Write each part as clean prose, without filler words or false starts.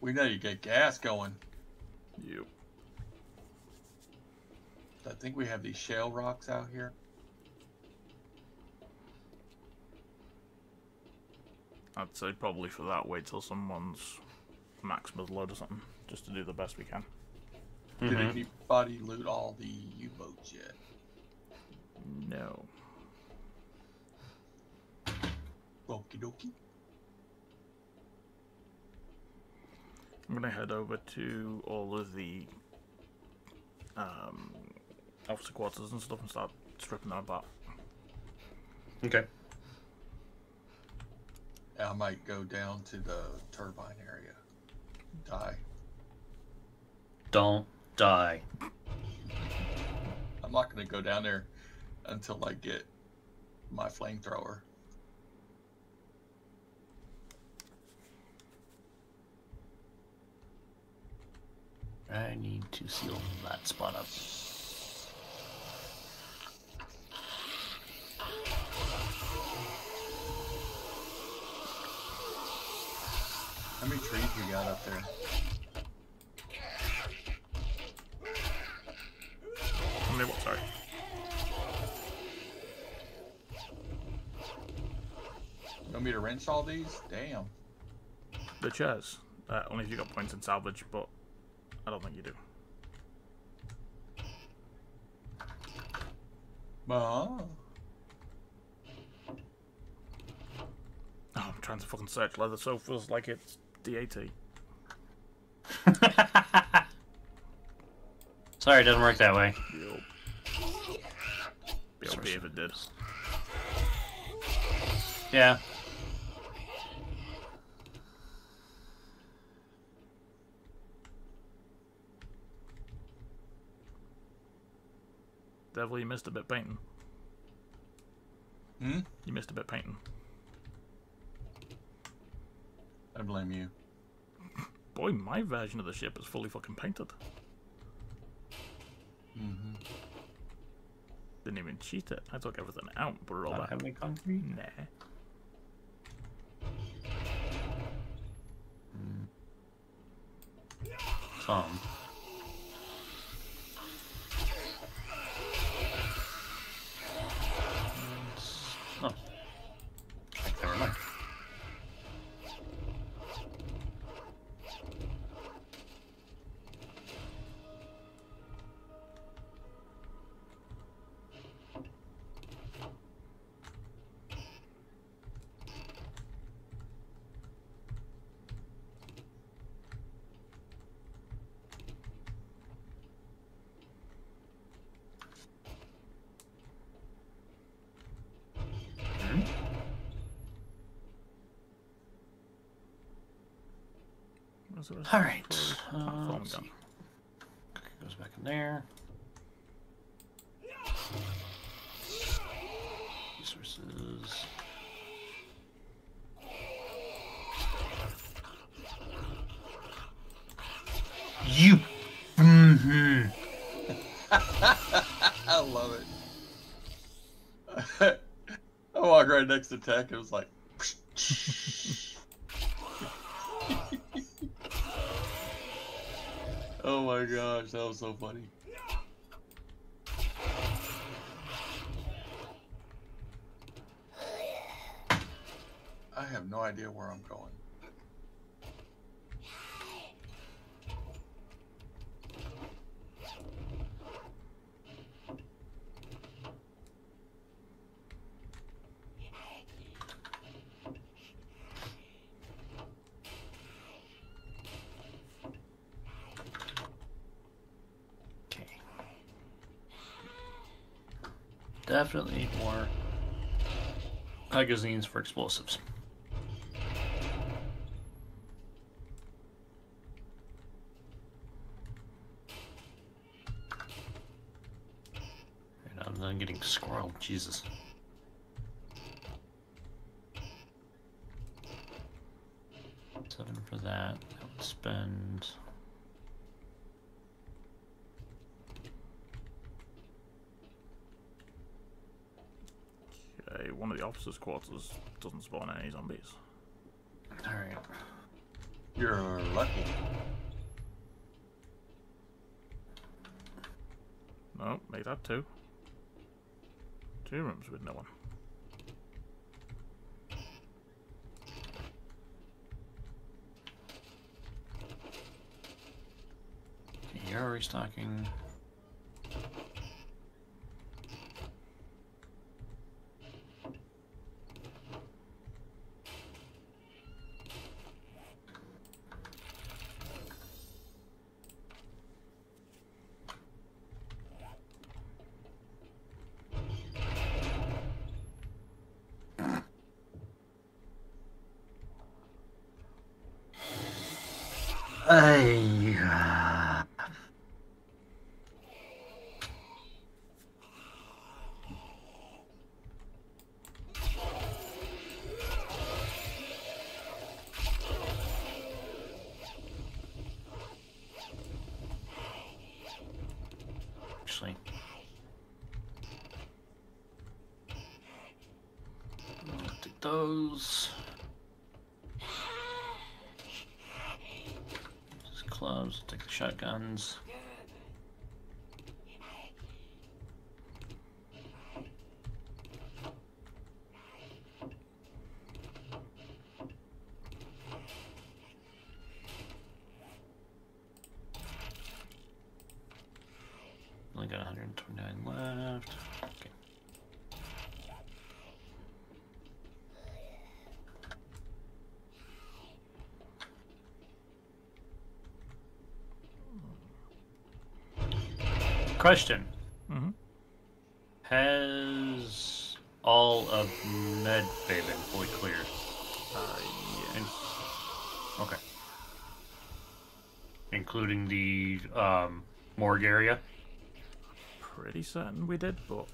We need to get gas going. Yep. I think we have these shale rocks out here. I'd say probably for that, wait till someone's Maximus load or something, just to do the best we can. Did anybody loot all the U-boats yet? No. Okie dokie. I'm gonna head over to all of the officer quarters and stuff and start stripping them apart. Okay. I might go down to the turbine area. Die. Don't die. I'm not gonna go down there until I get my flamethrower. I need to seal that spot up. How many trees we got up there? How many what? Sorry. You want me to wrench all these? Damn. The chairs. Only if you got points in salvage, but I don't think you do. Oh. I'm trying to fucking search leather sofas like it's DAT. Sorry, it doesn't work that way. BLB if it did. Yeah. Devil, you missed a bit painting. Hmm? You missed a bit painting. I blame you. Boy, my version of the ship is fully fucking painted. Mm-hmm. Didn't even cheat it. I took everything out and put it all back. Have we concrete? Nah. Mm. Tom. All right. Let's see. It goes back in there. Resources. You. Mm-hmm. I love it. I walk right next to Tech. It was like. Oh my gosh, that was so funny. I have no idea where I'm going. Definitely need more magazines for explosives. And I'm not getting squirreled, Jesus. $7 for that. I would spend. One of the officers' quarters doesn't spawn any zombies. Alright. You're lucky. No, make that two. Two rooms with no one. You're restocking. Those just clubs, take the shotguns. Only got 129 left. Okay. Question. Mm-hmm. Has all of Medbay been fully cleared? Yes. Okay. Including the morgue area? Pretty certain we did, but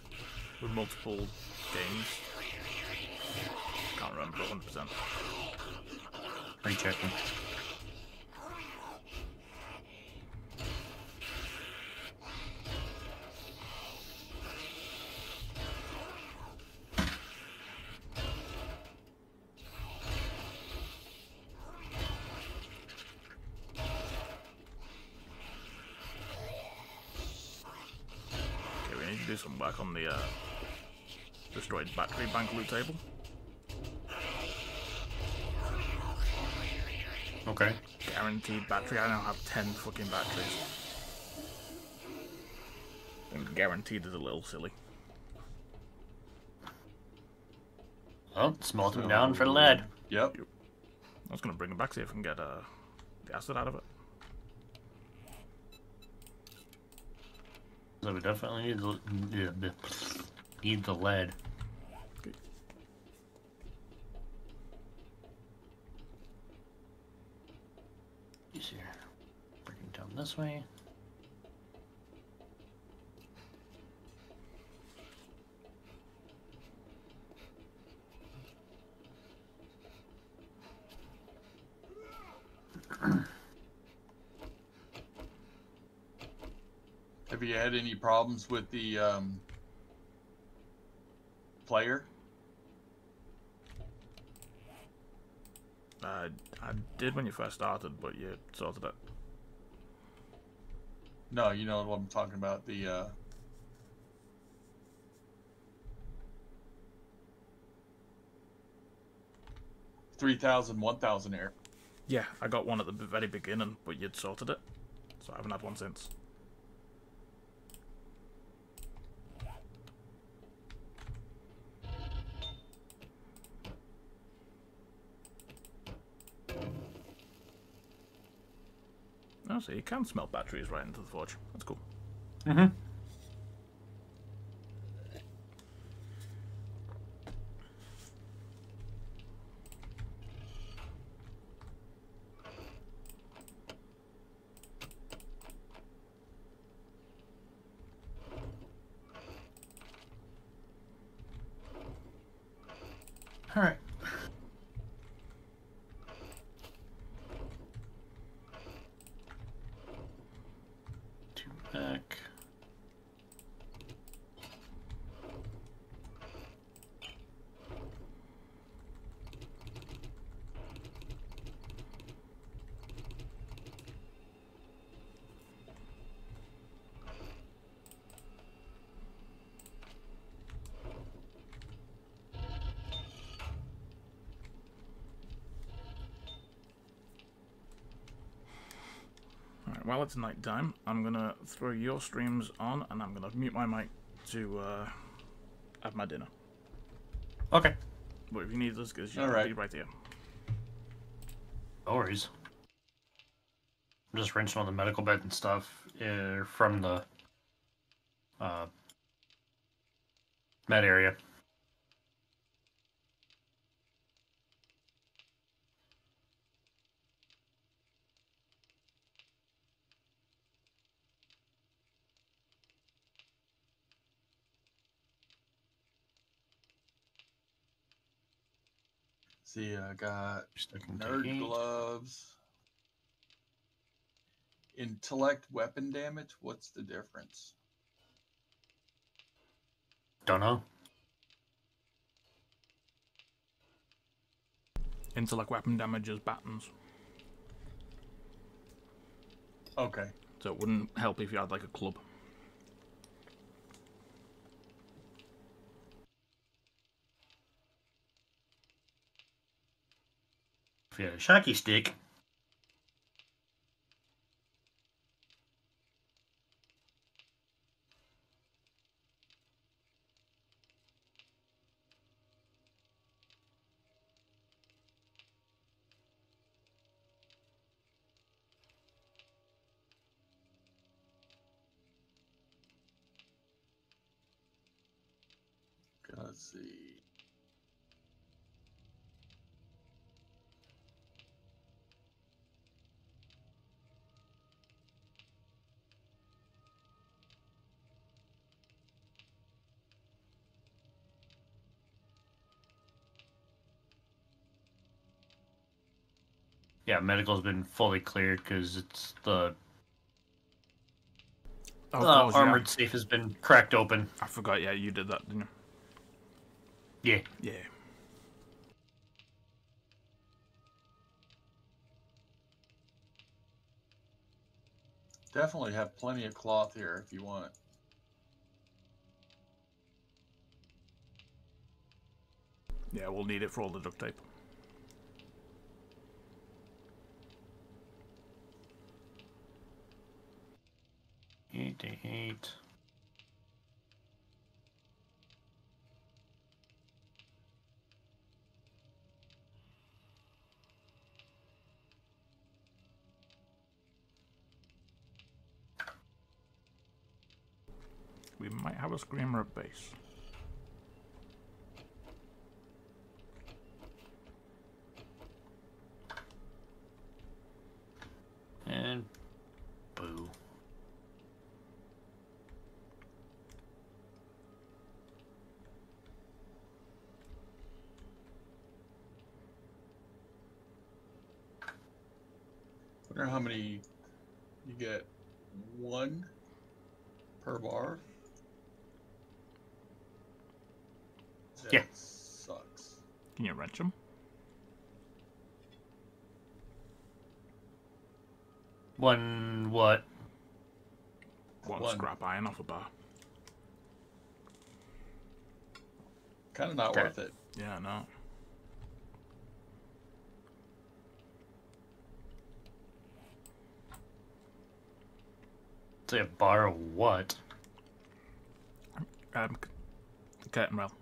with multiple games. Can't remember 100%. Rechecking. Do some work on the destroyed battery bank loot table. Okay. Guaranteed battery. I now have 10 fucking batteries. And guaranteed is a little silly. Well, smelt them down for lead. Yep. I was going to bring them back, see if I can get the acid out of it. So we definitely need the lead. Okay. Easier. Breaking down this way. Have you had any problems with the player? I did when you first started, but you sorted it. No, you know what I'm talking about. The $3,000, $1,000 error. Yeah, I got one at the very beginning, but you'd sorted it, so I haven't had one since. Oh, so you can smelt batteries right into the forge. That's cool. Mm-hmm. All right. Right, while it's night time, I'm going to throw your streams on, and I'm going to mute my mic to have my dinner. Okay. But if you need this, because you'll be right here. No worries. I'm just wrenching on the medical bed and stuff from the med area. See, I got nerd gloves. Intellect weapon damage. What's the difference? Don't know. Intellect weapon damage is batons. Okay. So it wouldn't help if you had like a club. If you had a shaky stick. Let's see. Yeah, medical's been fully cleared because it's the armored safe has been cracked open. I forgot. Yeah, you did that, didn't you? Yeah. Yeah. Definitely have plenty of cloth here if you want it. Yeah, we'll need it for all the duct tape. Eight. We might have a screamer at base. And boo. I wonder how many you get. One per bar. That sucks. Can you wrench them? One what? One scrap iron off a bar. Kind of not worth it. Yeah, no. Say a bar of what? Curtain rail.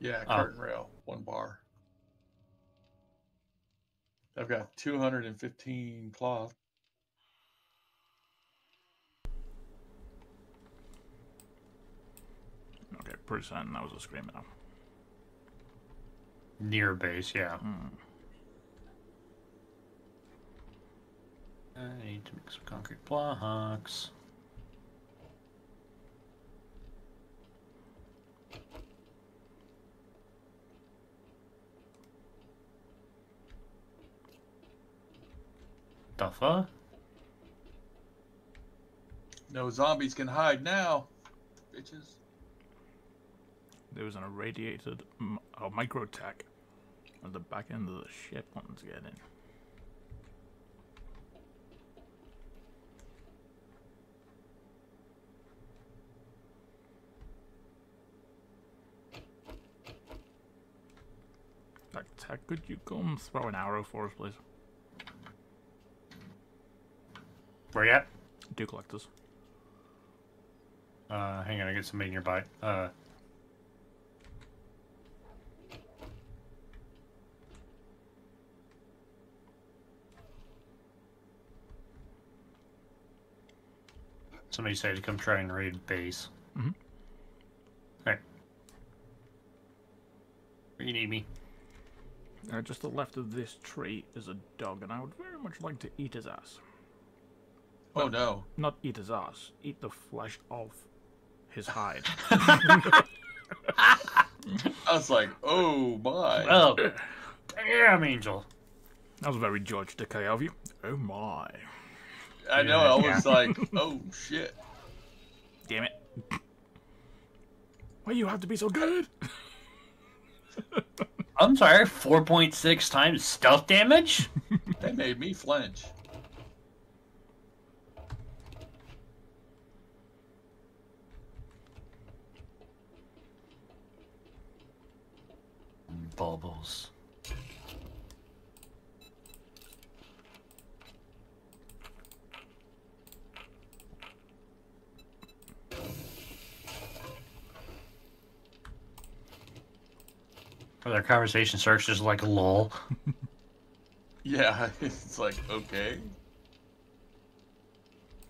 Yeah, curtain rail, one bar. I've got 215 cloth. Okay, pretty certain that was a screaming up. Near base, yeah. I need to make some concrete blocks. Duffer. No zombies can hide now, bitches. There was an irradiated micro tech at the back end of the ship wanting to get in. Like, tech, could you come throw an arrow for us, please? Where you at? Do collectors. Hang on, I get somebody nearby. Somebody said to come try and raid base. Mm-hmm. Alright. Where you need me? Just to the left of this tree is a dog, and I would very much like to eat his ass. Oh, but no. Not eat his ass. Eat the flesh of his hide. I was like, oh my. Oh, damn, Angel. That was very George Takei of you. Oh my. I know, I was like, oh shit. Damn it. Why do you have to be so good? I'm sorry, 4.6 times stealth damage? That made me flinch. Bubbles. Their conversation starts just like lol. Yeah, it's like, okay.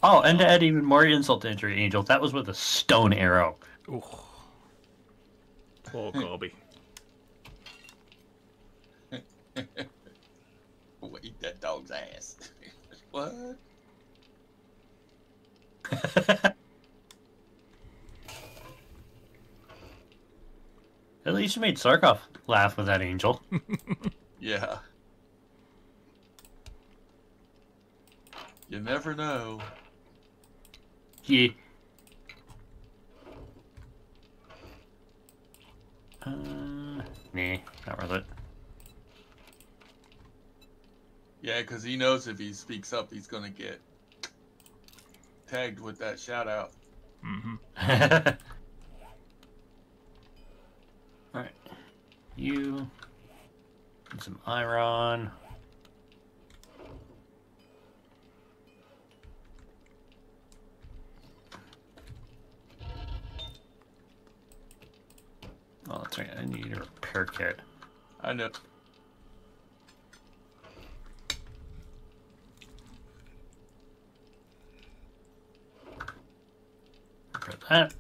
Oh, and to add even more insult to injury, Angel, that was with a stone arrow. Ooh. Poor Colby. We'll eat that dog's ass. What? At least you made Sarkov laugh with that, Angel. Yeah. You never know. Yeah. Nah, not worth it. Yeah, because he knows if he speaks up, he's going to get tagged with that shout out. Mm-hmm. Alright. You. And some iron. Oh, that's right. I need a repair kit. I know. Repair that.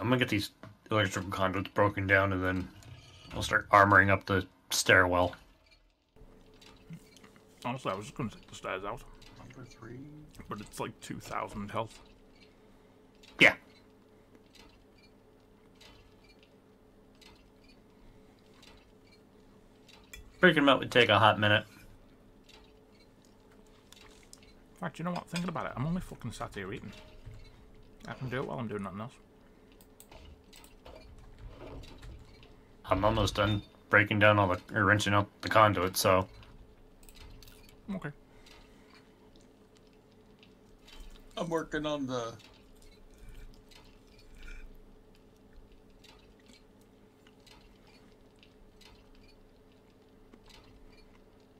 I'm gonna get these electrical conduits broken down, and then I'll start armoring up the stairwell. Honestly, I was just gonna take the stairs out. Number 3, but it's like 2,000 health. Yeah. Breaking them out would take a hot minute. In fact, you know what? Thinking about it, I'm only fucking sat here eating. I can do it while I'm doing nothing else. I'm almost done breaking down all the, or wrenching out the conduit, so. Okay. I'm working on the.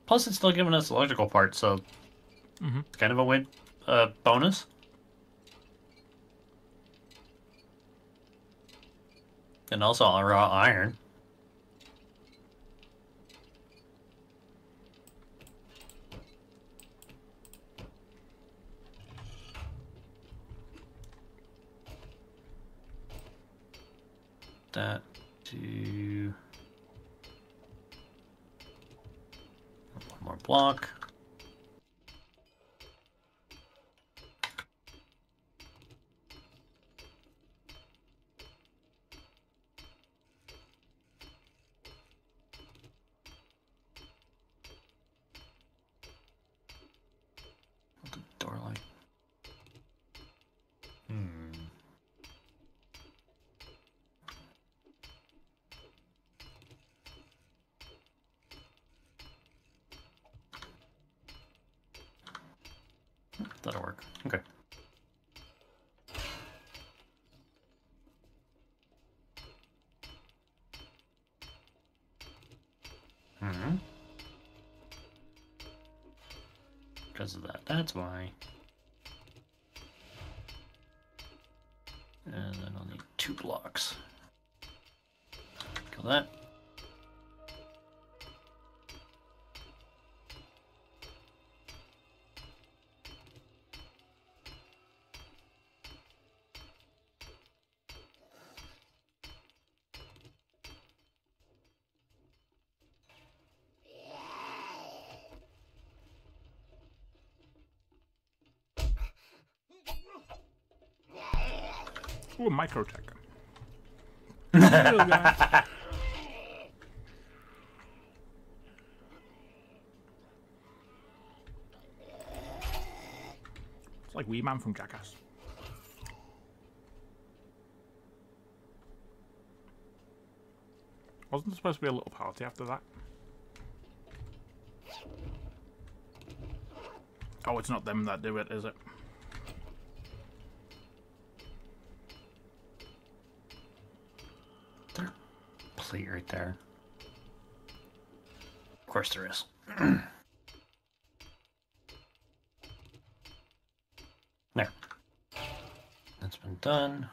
Plus, it's still giving us electrical parts, so. Mm-hmm. It's kind of a win, bonus. And also on raw iron. That to one more block. The door light. Hmm. That'll work. Okay. Mm-hmm. Because of that. That's why. And then I'll need 2 blocks. Kill that. Ooh, a microtech. It's like Wee Man from Jackass. Wasn't there supposed to be a little party after that? Oh, it's not them that do it, is it? Plate right there. Of course there is. There. That's been done.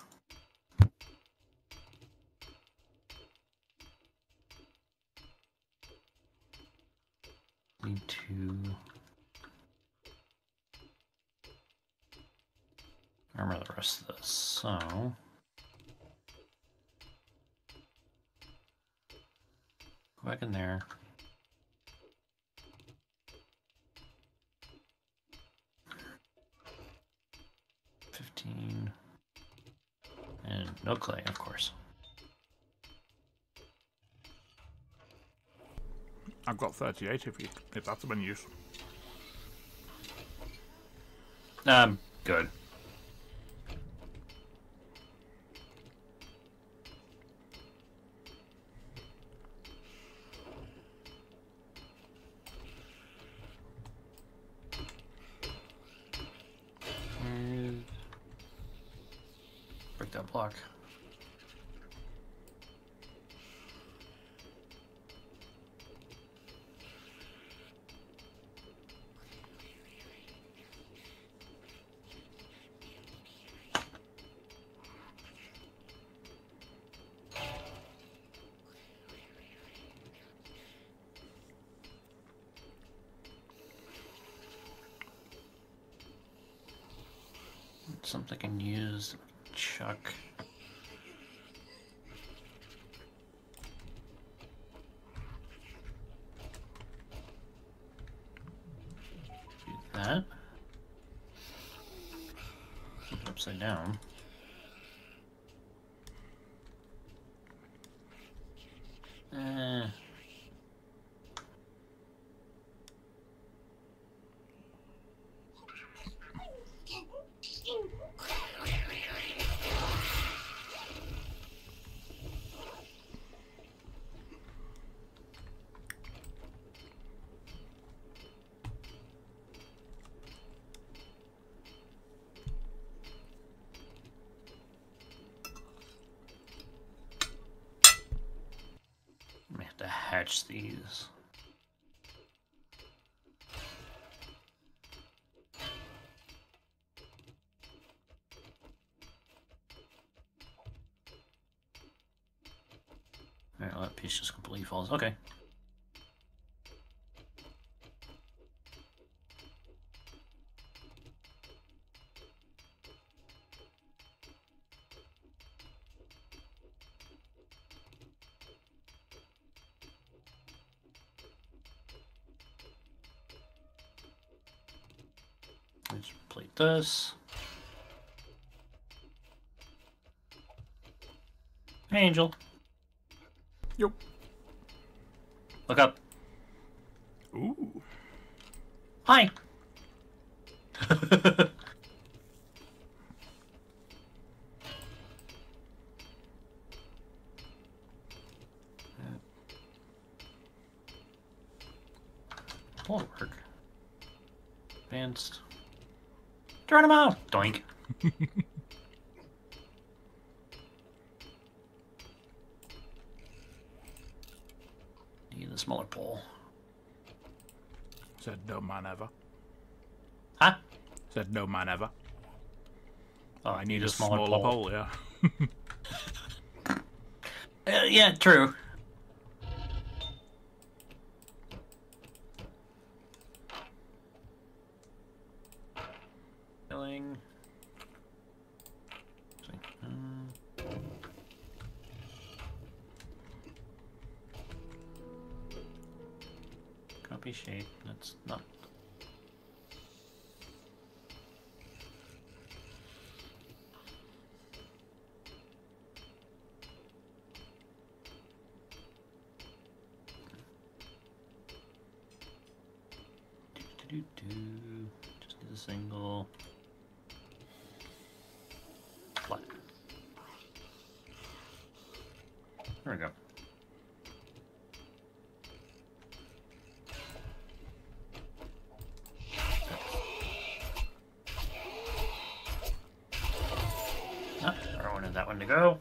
Need to armor the rest of this. So. Back in there. $15 and no clay, of course. I've got 38 if that's been used. I'm good. Something I can use, chuck. Do that. Keep it upside down. Hatch these. Alright, well, that piece just completely falls. Okay. This. Hey, Angel. Yep. Look up. Ooh. Hi. That'll work. Advanced. Turn them off! Doink. Need a smaller pole. Said no man ever. Huh? Said no man ever. Oh, I need a smaller pole. Yeah. Yeah, true. Killing. Copy shape. That's not. Just do the single. Flat. There we go. Ah, I wanted that one to go.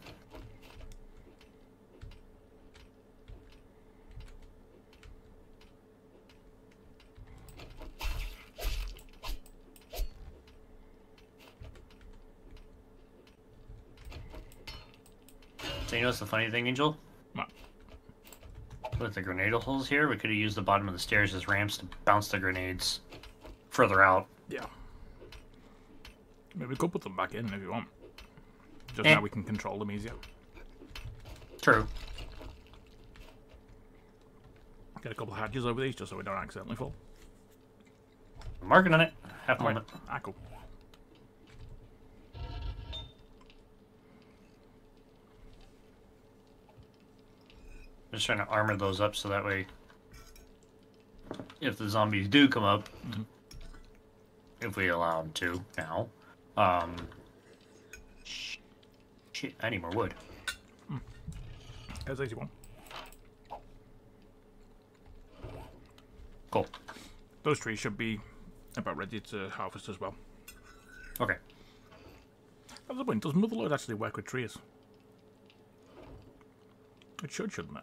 You know what's the funny thing, Angel? What? With the grenade holes here, we could have used the bottom of the stairs as ramps to bounce the grenades further out. Yeah. Maybe we could put them back in if you want. Just now we can control them easier. True. Get a couple of hatches over these just so we don't accidentally fall. I'm marking on it. Half a moment. Ah, cool. I'm just trying to armor those up so that way, if the zombies do come up, if we allow them to now, shit, I need more wood. That's an easy one. Cool. Those trees should be about ready to harvest as well. Okay. That's the point. Does Motherlode actually work with trees? It should, shouldn't it?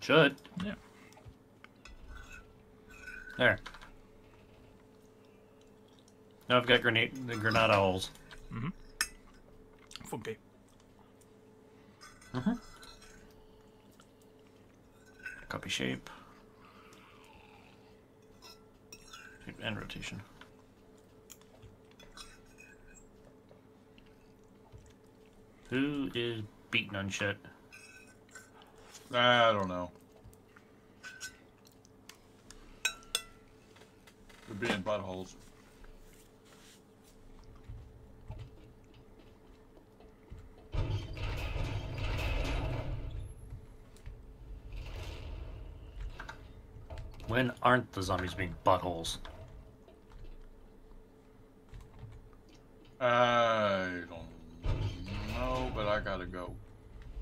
Should. Yeah. There. Now I've got the granada holes. Mm-hmm. Funky. Mm-hmm. Copy shape. And rotation. Who is beating on shit? I don't know. We're being buttholes. When aren't the zombies being buttholes? I don't know, but I gotta go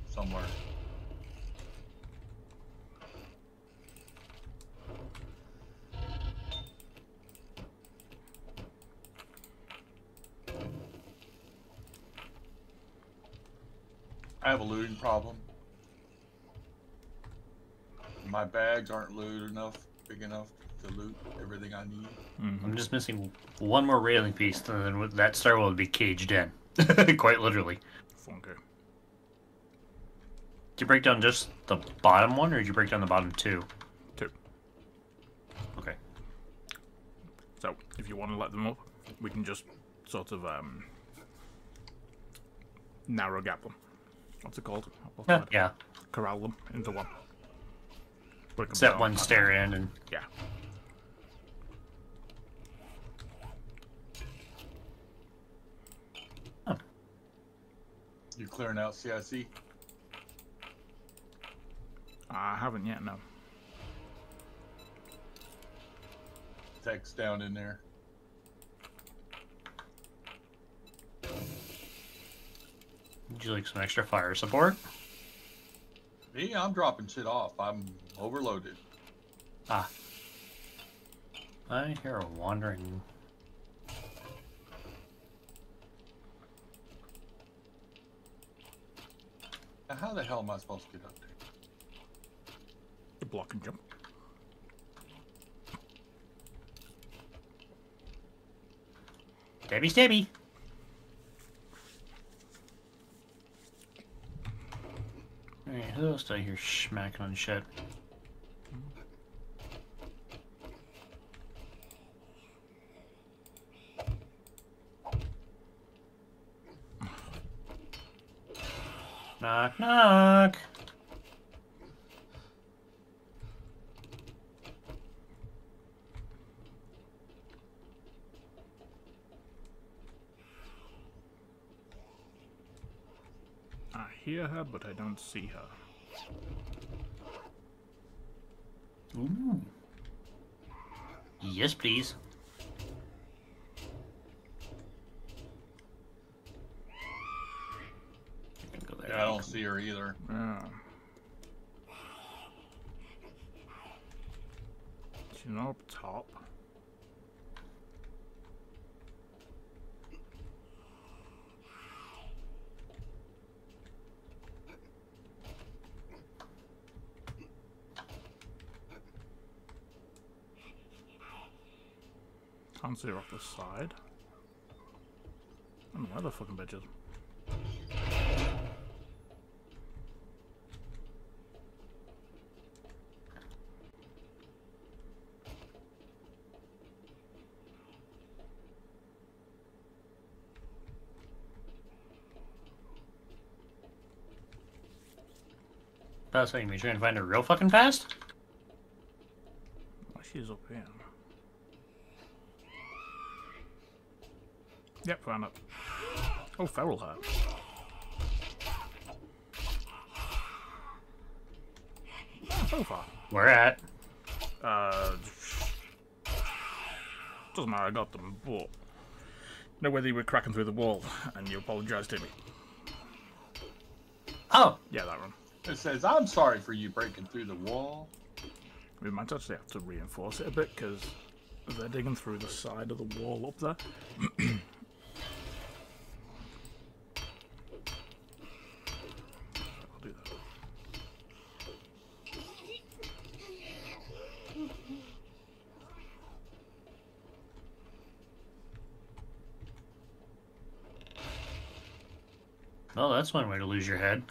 somewhere. I have a looting problem. My bags aren't big enough to loot everything I need. Mm-hmm. I'm just missing one more railing piece, and then that stairwell would be caged in. Quite literally. Funker. Did you break down just the bottom one, or did you break down the bottom two? Two. Okay. So, if you want to let them up, we can just sort of narrow gap them. What's it called? Yeah. Corral them into one. Set one stair in and... Yeah. Huh. You clearing out CIC? I haven't yet, no. Tech's down in there. Would you like some extra fire support? Me? I'm dropping shit off. I'm overloaded. Ah. I hear a wandering Now how the hell am I supposed to get up there? You block and jump. Stabby, stabby. Alright, who else do I hear smacking on shit? Knock, knock. I hear her, but I don't see her. Ooh. Yes, please. I don't see her either. Yeah. She's not up top. Can't see her off the side. I don't know where the fucking bitch is. So you mean trying to find her real fucking fast? Oh, she's up here. Yep, found it. Oh, feral heart. So far. We're at. Doesn't matter. I got them. But no, whether you were cracking through the wall, and you apologized to me. Oh. Yeah, that one. It says, I'm sorry for you breaking through the wall. We might actually have to reinforce it a bit, because they're digging through the side of the wall up there. I'll do that. Well, that's one way to lose your head.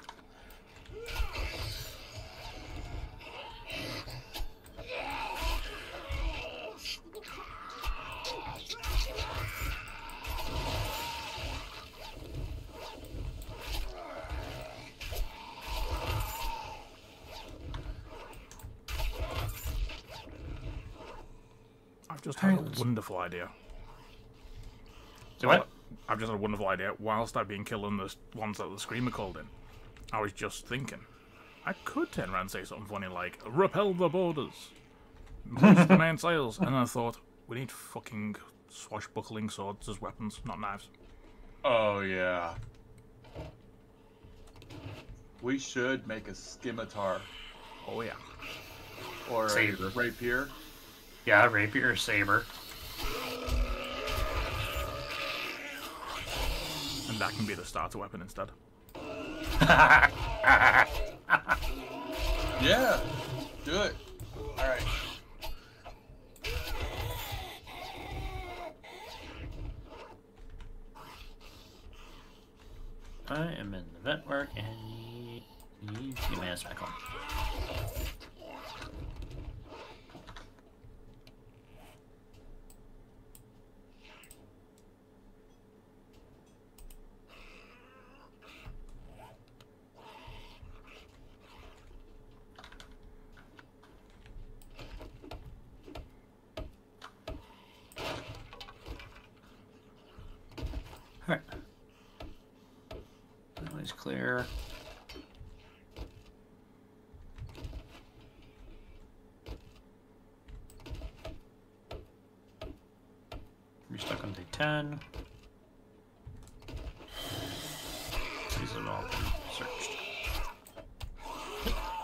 Wonderful idea. So what? I've just had a wonderful idea. Whilst I've been killing the ones that the screamer called in, I was just thinking, I could turn around and say something funny like, repel the borders, move the main sails, and I thought, we need fucking swashbuckling swords as weapons, not knives. Oh, yeah. We should make a scimitar. Oh, yeah. Or a rapier. Yeah, rapier or saber. And that can be the starter weapon instead. Yeah, do it. Alright. I am in the vet work and you get my ass back on. Clear. We're stuck on day 10. These have all been searched.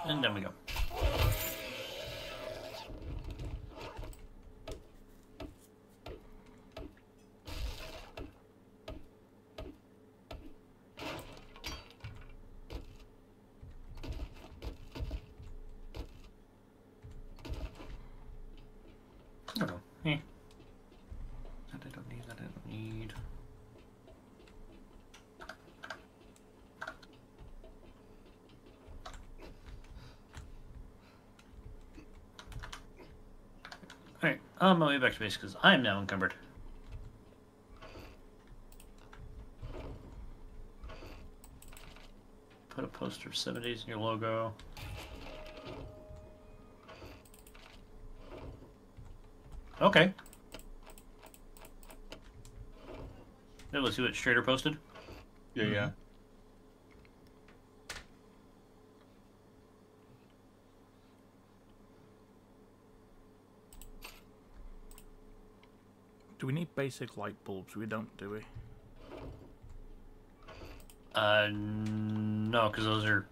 And down we go. That I don't need, that I don't need. Alright, on my way back to base because I am now encumbered. Put a poster of 70s in your logo. Okay. That was who it Strader posted? Yeah, yeah. Do we need basic light bulbs? We don't, do we? No, because those are...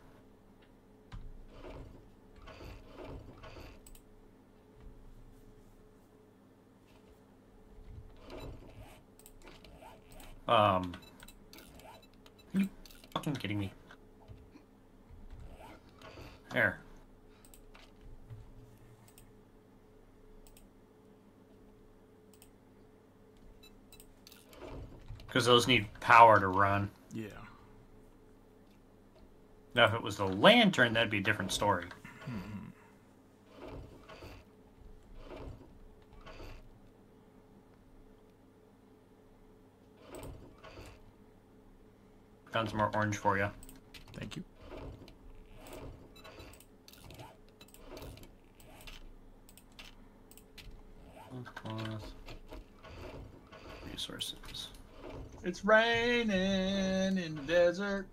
Are you fucking kidding me? There. Because those need power to run. Yeah. Now, if it was the lantern, that'd be a different story. Found some more orange for you. Thank you. Resources. It's raining in the desert.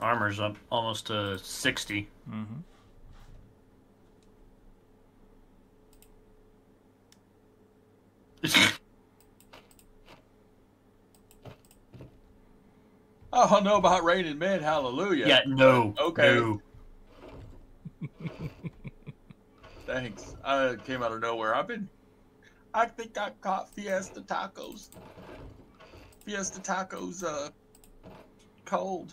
Armor's up almost to 60. Mm-hmm. I don't know about raining men, hallelujah. Yeah, no. Okay. No. Thanks. I came out of nowhere. I think I caught Fiesta Tacos. Fiesta Tacos cold.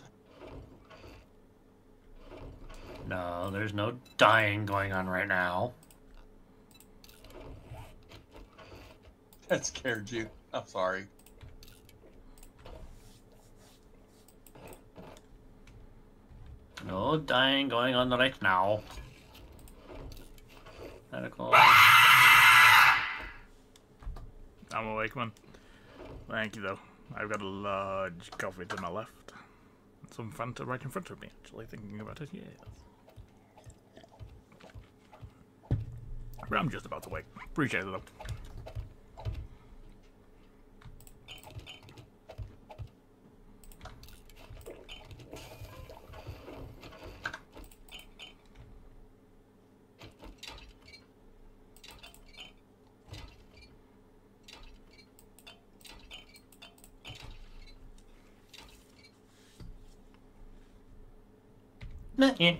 No, there's no dying going on right now. That scared you. I'm sorry. No dying going on right now. Medical. I'm awake, man. Thank you, though. I've got a large coffee to my left. Some Fanta right in front of me, actually, thinking about it. Yeah. But I'm just about to wake. Appreciate it, though. Yeah.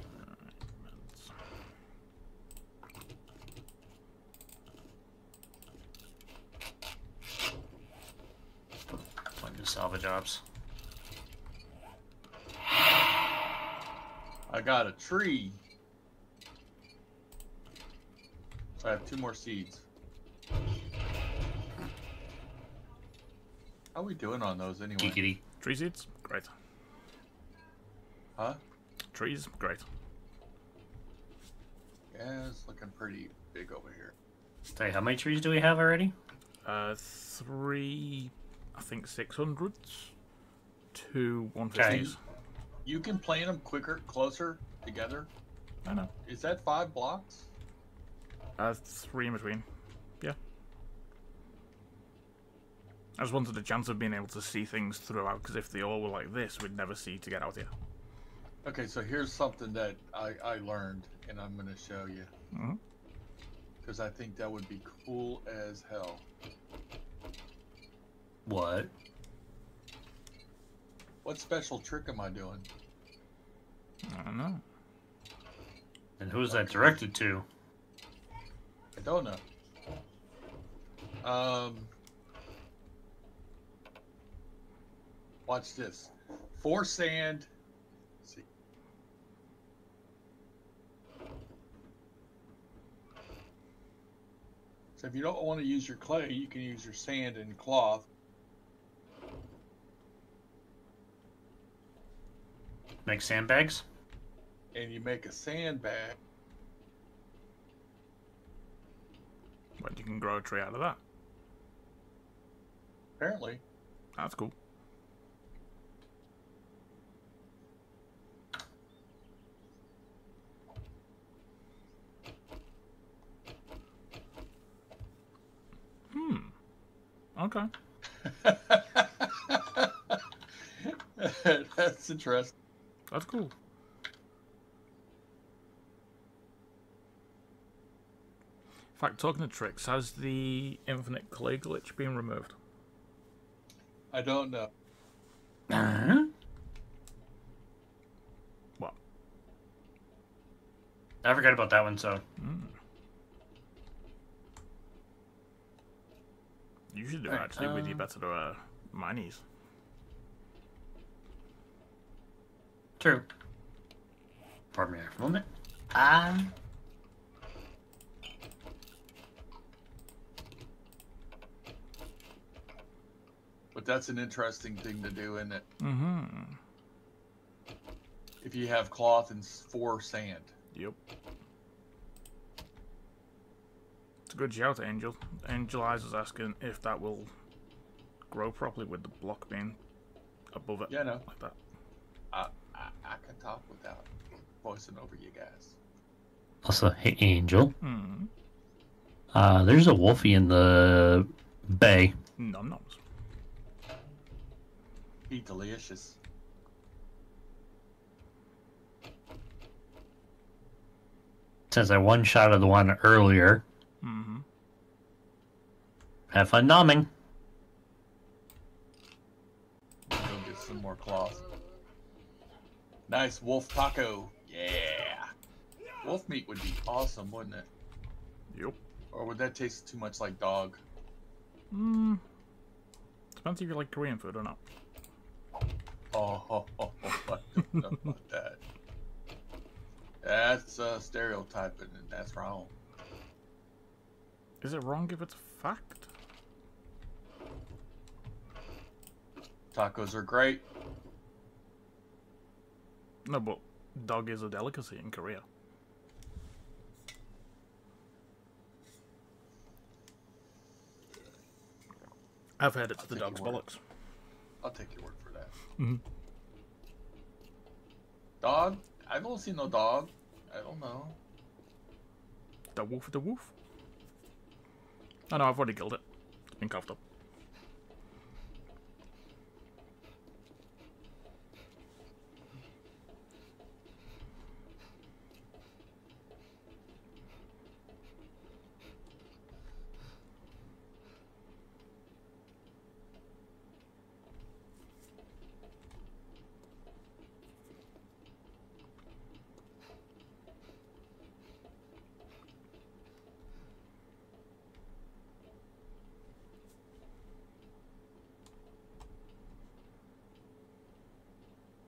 I got a tree. I have 2 more seeds. How are we doing on those anyway? Giggity. Tree seeds? Great. Huh? Trees? Great. Yeah, it's looking pretty big over here. Hey, how many trees do we have already? 3... I think 600s, 2 150s. Okay. You can plant them quicker, closer together. I know. Is that 5 blocks? 3 in between. Yeah. I just wanted a chance of being able to see things throughout, because if they all were like this, we'd never see to get out here. Okay, so here's something that I learned, and I'm going to show you. Because I think that would be cool as hell. What? What special trick am I doing? I don't know. And who is that directed to? I Sedona. Watch this. 4 sand. Let's see. So if you don't want to use your clay, you can use your sand and cloth. Make sandbags? And you make a sandbag. But you can grow a tree out of that. Apparently. That's cool. Hmm. Okay. That's interesting. That's cool. In fact, talking of tricks, has the infinite clay glitch been removed? I don't know. What? I forgot about that one, so. You should do it actually with your better mineys. True. Pardon me for a moment. But that's an interesting thing to do, isn't it? Mm-hmm. If you have cloth and 4 sand. Yep. It's a good shout, Angel. Angelize is asking if that will grow properly with the block being above it. Yeah, no. Like that. I can talk without voicing over you guys. Also, hey, Angel. Mm-hmm. There's a wolfie in the bay. No, I'm not. He's delicious. Since I one-shotted the one earlier, have fun numbing. Go get some more cloth. Nice wolf taco. Yeah. Wolf meat would be awesome, wouldn't it? Yep. Or would that taste too much like dog? Hmm. Depends if you like Korean food or not. Oh, I don't know about that. That's stereotyping, and that's wrong. Is it wrong if it's a fact? Tacos are great. No, but dog is a delicacy in Korea. I've heard it's the dog's bollocks. I'll take your word for it. Mm-hmm. Dog? I don't see no dog. I don't know. The wolf? Oh no, I've already killed it. It's been coughed up.